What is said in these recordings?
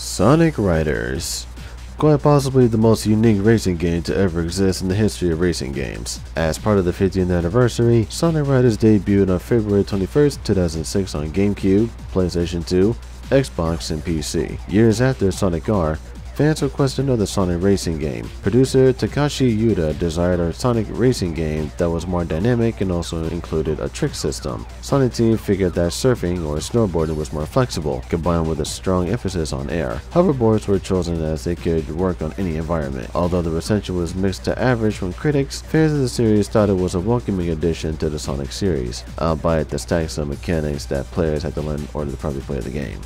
Sonic Riders. Quite possibly the most unique racing game to ever exist in the history of racing games. As part of the 50th anniversary, Sonic Riders debuted on February 21st, 2006 on GameCube, PlayStation 2, Xbox, and PC. Years after Sonic R, fans requested another Sonic racing game. Producer Takashi Yuta desired a Sonic racing game that was more dynamic and also included a trick system. Sonic Team figured that surfing or snowboarding was more flexible, combined with a strong emphasis on air. Hoverboards were chosen as they could work on any environment. Although the reception was mixed to average from critics, fans of the series thought it was a welcoming addition to the Sonic series, albeit the stacks of mechanics that players had to learn in order to properly play the game.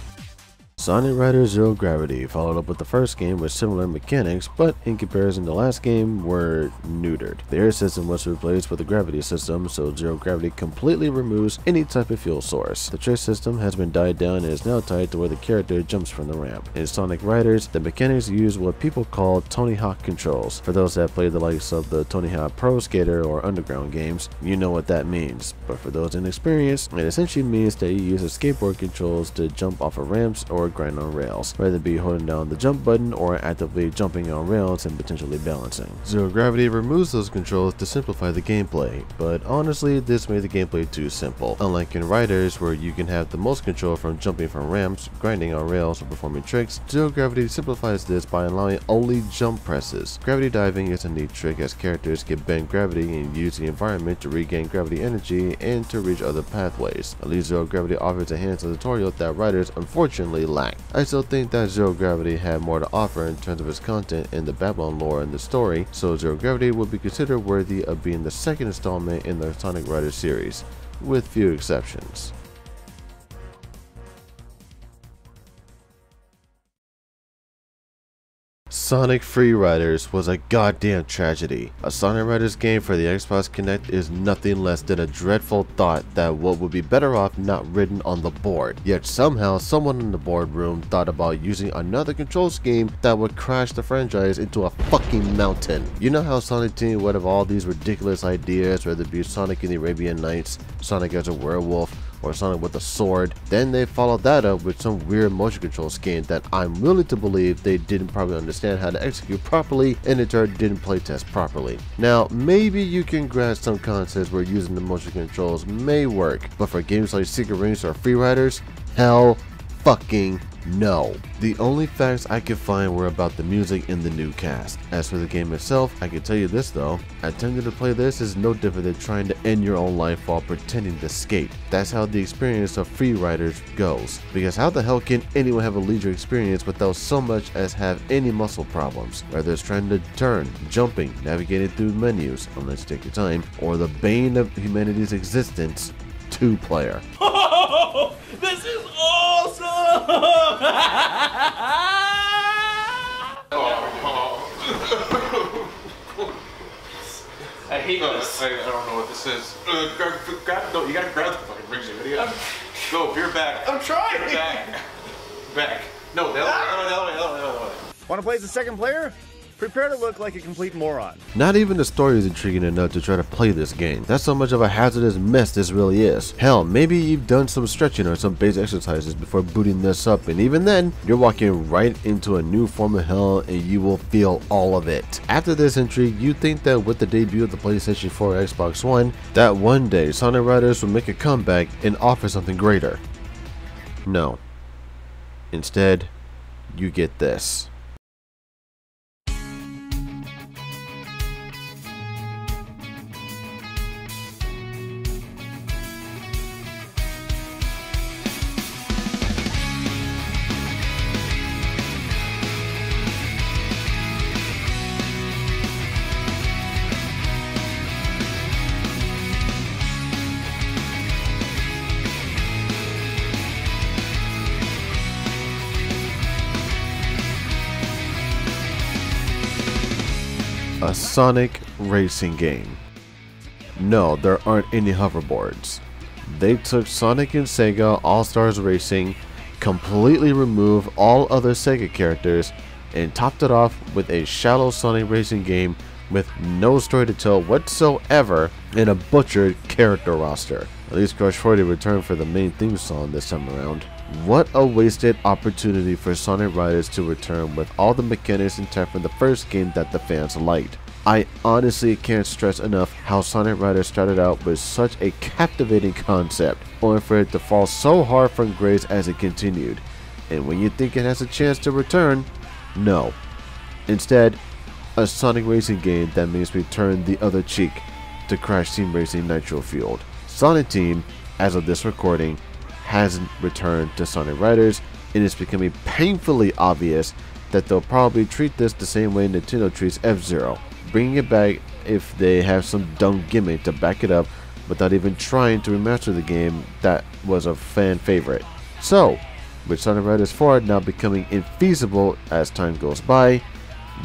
Sonic Riders Regravitified followed up with the first game with similar mechanics, but in comparison to the last game, were neutered. The air system was replaced with a gravity system, so zero gravity completely removes any type of fuel source. The trick system has been died down and is now tied to where the character jumps from the ramp. In Sonic Riders, the mechanics use what people call Tony Hawk controls. For those that play the likes of the Tony Hawk Pro Skater or Underground games, you know what that means. But for those inexperienced, it essentially means that you use the skateboard controls to jump off of ramps or grind on rails, whether it be holding down the jump button or actively jumping on rails and potentially balancing. Zero Gravity removes those controls to simplify the gameplay, but honestly this made the gameplay too simple. Unlike in Riders, where you can have the most control from jumping from ramps, grinding on rails, or performing tricks, Zero Gravity simplifies this by allowing only jump presses. Gravity diving is a neat trick as characters can bend gravity and use the environment to regain gravity energy and to reach other pathways. At least Zero Gravity offers a hands-on tutorial that Riders unfortunately lack. I still think that Zero Gravity had more to offer in terms of its content and the Babylon lore in the story, so Zero Gravity would be considered worthy of being the second installment in the Sonic Riders series, with few exceptions. Sonic Free Riders was a goddamn tragedy. A Sonic Riders game for the Xbox Kinect is nothing less than a dreadful thought that what would be better off not written on the board. Yet somehow someone in the boardroom thought about using another control scheme that would crash the franchise into a fucking mountain. You know how Sonic Team would have all these ridiculous ideas, whether it be Sonic in the Arabian Nights, Sonic as a werewolf, or Sonic with a sword. Then they followed that up with some weird motion control scheme that I'm willing to believe they didn't probably understand how to execute properly and in turn didn't playtest properly. Now maybe you can grasp some concepts where using the motion controls may work, but for games like Secret Rings or Free Riders, hell fucking no. The only facts I could find were about the music in the new cast. As for the game itself, I can tell you this though, attempting to play this is no different than trying to end your own life while pretending to skate. That's how the experience of Free Riders goes, because how the hell can anyone have a leisure experience without so much as have any muscle problems, whether it's trying to turn, jumping, navigating through menus, unless you take your time, or the bane of humanity's existence, two-player. Oh, this is awesome! I hate this. I don't know what this is. No, you gotta grab the fucking rings of video. Go, you're back. I'm trying. You're back. Back. No, the other way. Wanna play as a second player? Prepare to look like a complete moron. Not even the story is intriguing enough to try to play this game. That's how much of a hazardous mess this really is. Hell, maybe you've done some stretching or some basic exercises before booting this up, and even then, you're walking right into a new form of hell and you will feel all of it. After this intrigue, you'd think that with the debut of the PlayStation 4 and Xbox One, that one day Sonic Riders would make a comeback and offer something greater. No. Instead, you get this. A Sonic racing game. No, there aren't any hoverboards. They took Sonic and SEGA All-Stars Racing, completely removed all other SEGA characters, and topped it off with a shallow Sonic racing game with no story to tell whatsoever and a butchered character roster. At least Crush 40 returned for the main theme song this time around. What a wasted opportunity for Sonic Riders to return with all the mechanics and tech from the first game that the fans liked. I honestly can't stress enough how Sonic Riders started out with such a captivating concept, only for it to fall so hard from grace as it continued. And when you think it has a chance to return, no. Instead, a Sonic racing game that makes me turn the other cheek to Crash Team Racing Nitro Fueled. Sonic Team, as of this recording, hasn't returned to Sonic Riders, and it's becoming painfully obvious that they'll probably treat this the same way Nintendo treats F-Zero. Bringing it back if they have some dumb gimmick to back it up without even trying to remaster the game that was a fan favorite. So, with Sonic Riders 4 now becoming infeasible as time goes by,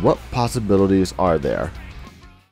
what possibilities are there?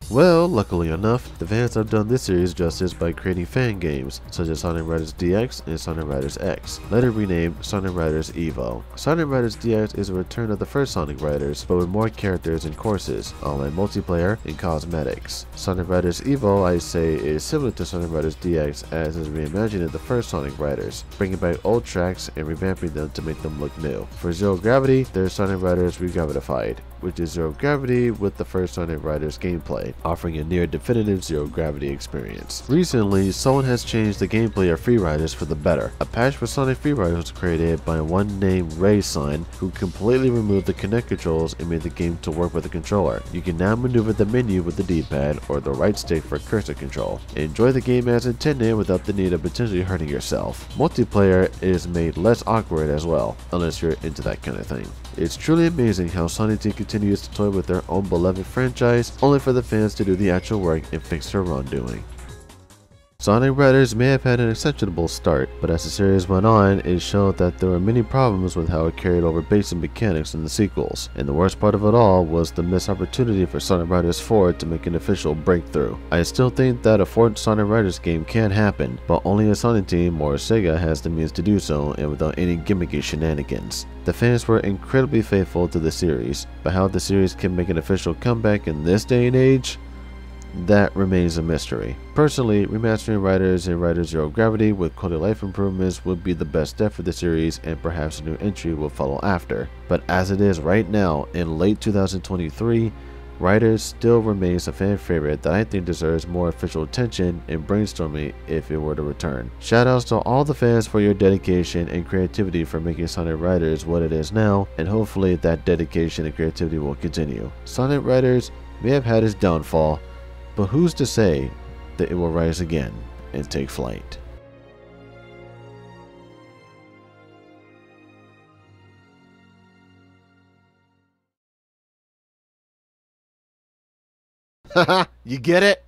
Well, luckily enough, the fans have done this series justice by creating fan games such as Sonic Riders DX and Sonic Riders X, later renamed Sonic Riders Evo. Sonic Riders DX is a return of the first Sonic Riders, but with more characters and courses, online multiplayer, and cosmetics. Sonic Riders Evo, I say, is similar to Sonic Riders DX as is reimagined of the first Sonic Riders, bringing back old tracks and revamping them to make them look new. For Zero Gravity, there's Sonic Riders Regravitified, which is Zero Gravity with the first Sonic Riders gameplay, offering a near-definitive Zero Gravity experience. Recently, someone has changed the gameplay of Free Riders for the better. A patch for Sonic Free Riders was created by one named RaySign, who completely removed the Kinect controls and made the game to work with the controller. You can now maneuver the menu with the D-pad or the right stick for cursor control. Enjoy the game as intended without the need of potentially hurting yourself. Multiplayer is made less awkward as well, unless you're into that kind of thing. It's truly amazing how Sonic Team continues to toy with their own beloved franchise, only for the fans to do the actual work and fix their wrongdoing. Sonic Riders may have had an acceptable start, but as the series went on, it showed that there were many problems with how it carried over basic mechanics in the sequels, and the worst part of it all was the missed opportunity for Sonic Riders 4 to make an official breakthrough. I still think that a fourth Sonic Riders game can happen, but only a Sonic Team or SEGA has the means to do so and without any gimmicky shenanigans. The fans were incredibly faithful to the series, but how the series can make an official comeback in this day and age? That remains a mystery. Personally, remastering Riders and Riders Zero Gravity with quality of life improvements would be the best step for the series, and perhaps a new entry will follow after. But as it is right now, in late 2023, Riders still remains a fan favorite that I think deserves more official attention and brainstorming if it were to return. Shoutouts to all the fans for your dedication and creativity for making Sonic Riders what it is now, and hopefully that dedication and creativity will continue. Sonic Riders may have had its downfall, but who's to say that it will rise again and take flight? Haha, you get it?